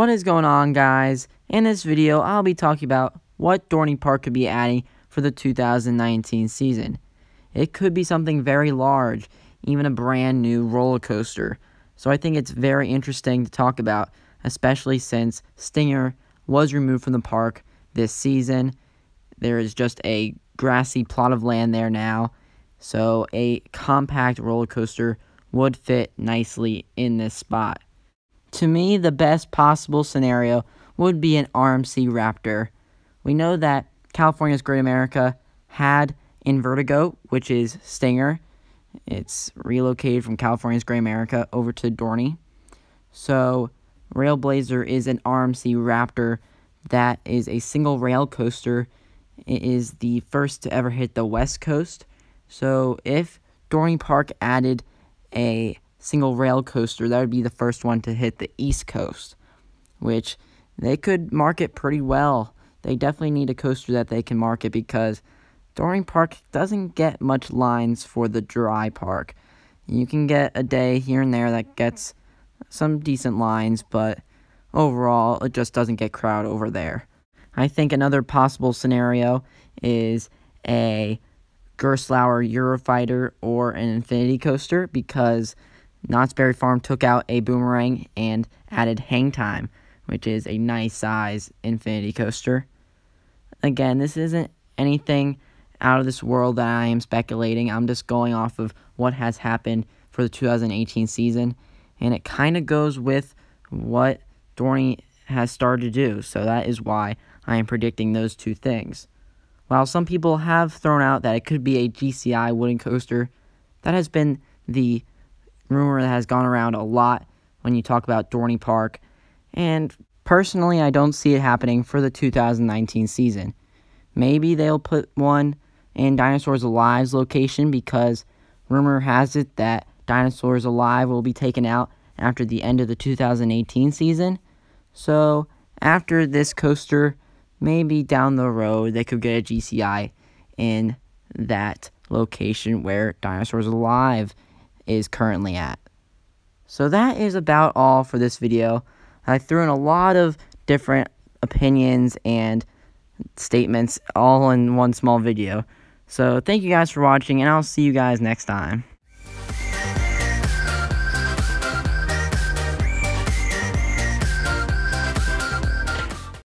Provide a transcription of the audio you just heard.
What is going on, guys? In this video, I'll be talking about what Dorney Park could be adding for the 2019 season. It could be something very large, even a brand new roller coaster. So I think it's very interesting to talk about, especially since Stinger was removed from the park this season. There is just a grassy plot of land there now, so a compact roller coaster would fit nicely in this spot. To me, the best possible scenario would be an RMC Raptor. We know that California's Great America had Invertigo, which is Stinger. It's relocated from California's Great America over to Dorney. So Railblazer is an RMC Raptor that is a single rail coaster. It is the first to ever hit the West Coast. So if Dorney Park added a single rail coaster, that would be the first one to hit the East Coast, which they could market pretty well. They definitely need a coaster that they can market because Dorney Park doesn't get much lines for the dry park. You can get a day here and there that gets some decent lines, but overall it just doesn't get crowd over there. I think another possible scenario is a Gerstlauer Eurofighter or an Infinity Coaster, because Knott's Berry Farm took out a boomerang and added Hangtime, which is a nice size Infinity Coaster. Again, this isn't anything out of this world that I am speculating. I'm just going off of what has happened for the 2018 season, and it kind of goes with what Dorney has started to do, so that is why I am predicting those two things. While some people have thrown out that it could be a GCI wooden coaster, that has been the rumor that has gone around a lot when you talk about Dorney Park, and personally I don't see it happening for the 2019 season. Maybe they'll put one in Dinosaurs Alive's location, because rumor has it that Dinosaurs Alive will be taken out after the end of the 2018 season. So after this coaster, maybe down the road they could get a GCI in that location where Dinosaurs Alive is currently at. So that is about all for this video. I threw in a lot of different opinions and statements all in one small video. So thank you guys for watching, and I'll see you guys next time.